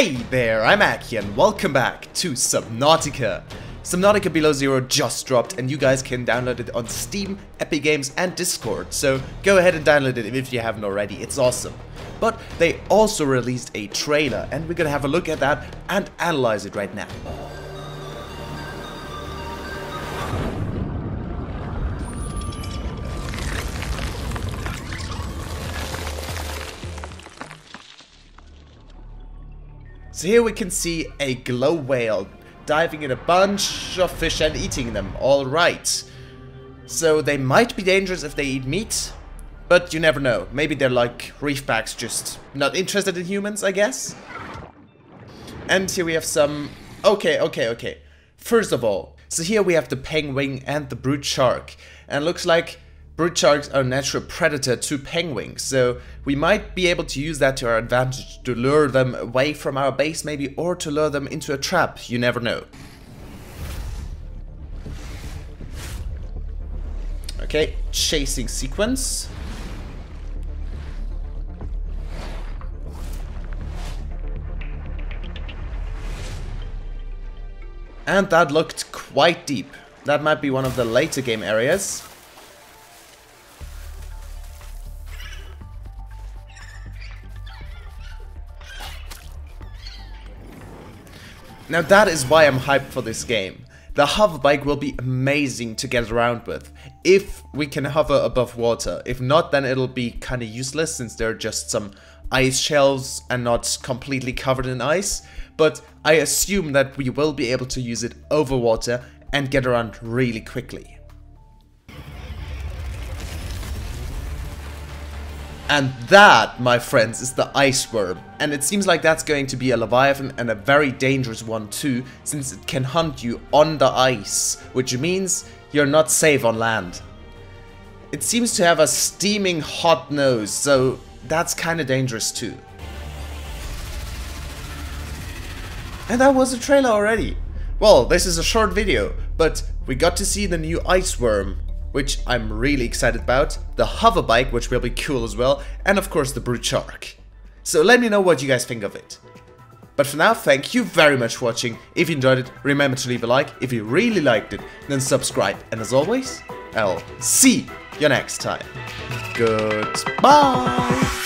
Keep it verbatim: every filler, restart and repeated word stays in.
Hey there, I'm Aki and welcome back to Subnautica. Subnautica Below Zero just dropped and you guys can download it on Steam, Epic Games and Discord, so go ahead and download it if you haven't already, it's awesome. But they also released a trailer and we're gonna have a look at that and analyze it right now. So here we can see a glow whale diving in a bunch of fish and eating them. Alright. So they might be dangerous if they eat meat, but you never know. Maybe they're like reef backs, just not interested in humans, I guess. And here we have some... Okay, okay, okay. First of all, so here we have the penguin and the brute shark. And it looks like brute sharks are a natural predator to penguins, so we might be able to use that to our advantage to lure them away from our base maybe, or to lure them into a trap, you never know. Okay, chasing sequence. And that looked quite deep. That might be one of the later game areas. Now that is why I'm hyped for this game. The hover bike will be amazing to get around with, if we can hover above water. If not, then it'll be kinda useless since there are just some ice shelves and not completely covered in ice. But I assume that we will be able to use it over water and get around really quickly. And that, my friends, is the Ice Worm, and it seems like that's going to be a leviathan and a very dangerous one too, since it can hunt you on the ice, which means you're not safe on land. It seems to have a steaming hot nose, so that's kinda dangerous too. And that was the trailer already. Well, this is a short video, but we got to see the new Ice Worm, which I'm really excited about, the hover bike, which will be cool as well, and of course the brute shark. So let me know what you guys think of it. But for now, thank you very much for watching. If you enjoyed it, remember to leave a like. If you really liked it, then subscribe. And as always, I'll see you next time. Goodbye!